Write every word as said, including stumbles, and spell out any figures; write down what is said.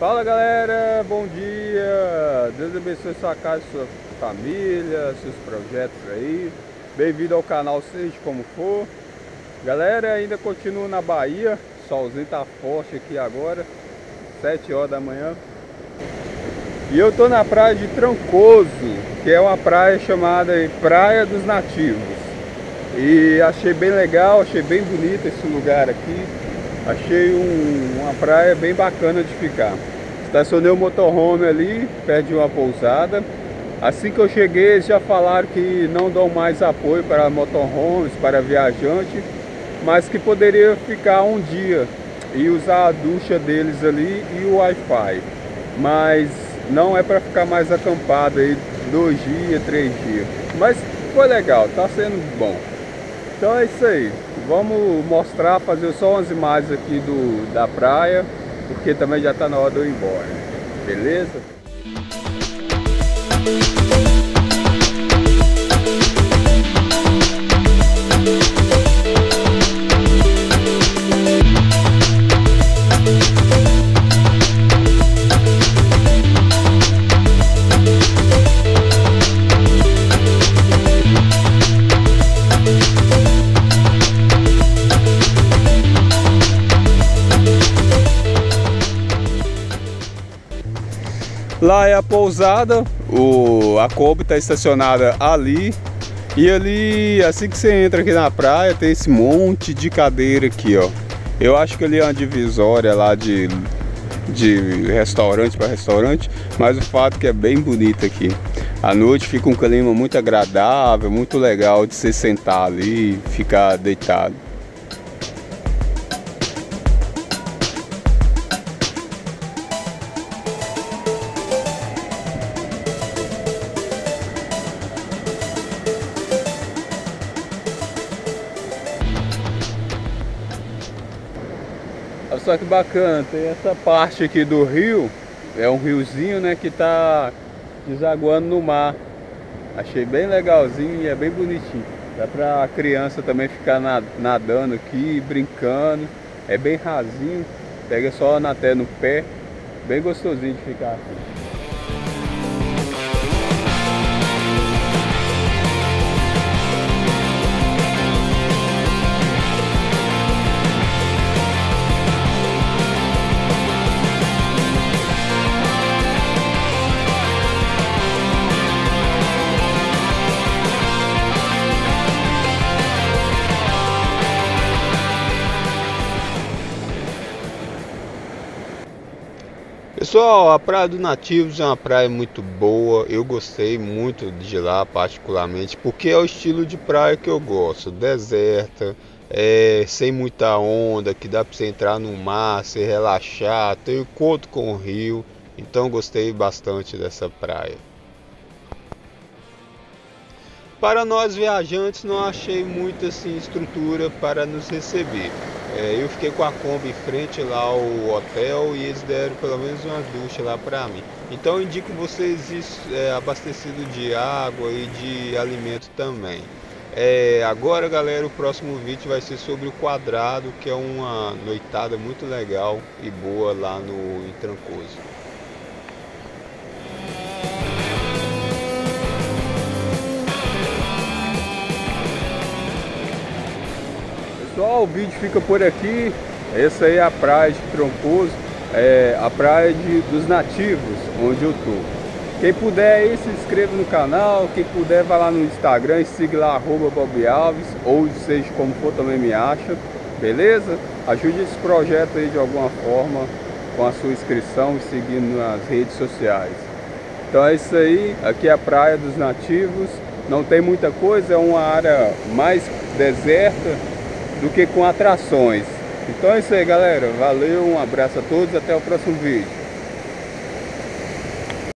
Fala galera, bom dia, Deus abençoe sua casa, sua família, seus projetos aí. Bem-vindo ao canal Seja Como For. Galera, ainda continuo na Bahia, solzinho tá forte aqui agora, sete horas da manhã. E eu tô na praia de Trancoso, que é uma praia chamada Praia dos Nativos. E achei bem legal, achei bem bonito esse lugar aqui. Achei um, uma praia bem bacana de ficar. Estacionei o motorhome ali, perto de uma pousada. Assim que eu cheguei, eles já falaram que não dão mais apoio para motorhomes, para viajante, mas que poderia ficar um dia e usar a ducha deles ali e o Wi-Fi. Mas não é para ficar mais acampado aí dois dias, três dias. Mas foi legal, tá sendo bom. Então é isso aí, vamos mostrar, fazer só umas imagens aqui do, da praia, porque também já está na hora de eu ir embora, beleza? Lá é a pousada, o, a KOMBI está estacionada ali. E ali, assim que você entra aqui na praia, tem esse monte de cadeira aqui, ó. Eu acho que ali é uma divisória lá de, de restaurante para restaurante, mas o fato é que é bem bonito aqui. À noite fica um clima muito agradável, muito legal de se sentar ali e ficar deitado. Olha só que bacana, tem essa parte aqui do rio, é um riozinho, né, que tá desaguando no mar. Achei bem legalzinho e é bem bonitinho. Dá pra criança também ficar nadando aqui, brincando. É bem rasinho, pega só na até no pé, bem gostosinho de ficar aqui. Pessoal, a Praia dos Nativos é uma praia muito boa, eu gostei muito de lá particularmente, porque é o estilo de praia que eu gosto, deserta, é, sem muita onda, que dá para você entrar no mar, se relaxar, ter encontro com o rio, então gostei bastante dessa praia. Para nós viajantes não achei muita assim, estrutura para nos receber. É, eu fiquei com a KOMBI em frente lá ao hotel e eles deram pelo menos uma ducha lá para mim. Então eu indico vocês isso, é, abastecido de água e de alimento também. É, agora galera, o próximo vídeo vai ser sobre o Quadrado, que é uma noitada muito legal e boa lá no em Trancoso. Pessoal, o vídeo fica por aqui. Essa aí é a praia de Trancoso, é a praia de, dos nativos, onde eu tô. Quem puder aí, se inscreva no canal. Quem puder, vai lá no Instagram e siga lá, arroba Bob Alves, ou seja como for, também me acha, beleza? Ajude esse projeto aí de alguma forma com a sua inscrição e seguindo nas redes sociais. Então é isso aí, aqui é a praia dos nativos. Não tem muita coisa, é uma área mais deserta do que com atrações. Então é isso aí galera, valeu, um abraço a todos, até o próximo vídeo.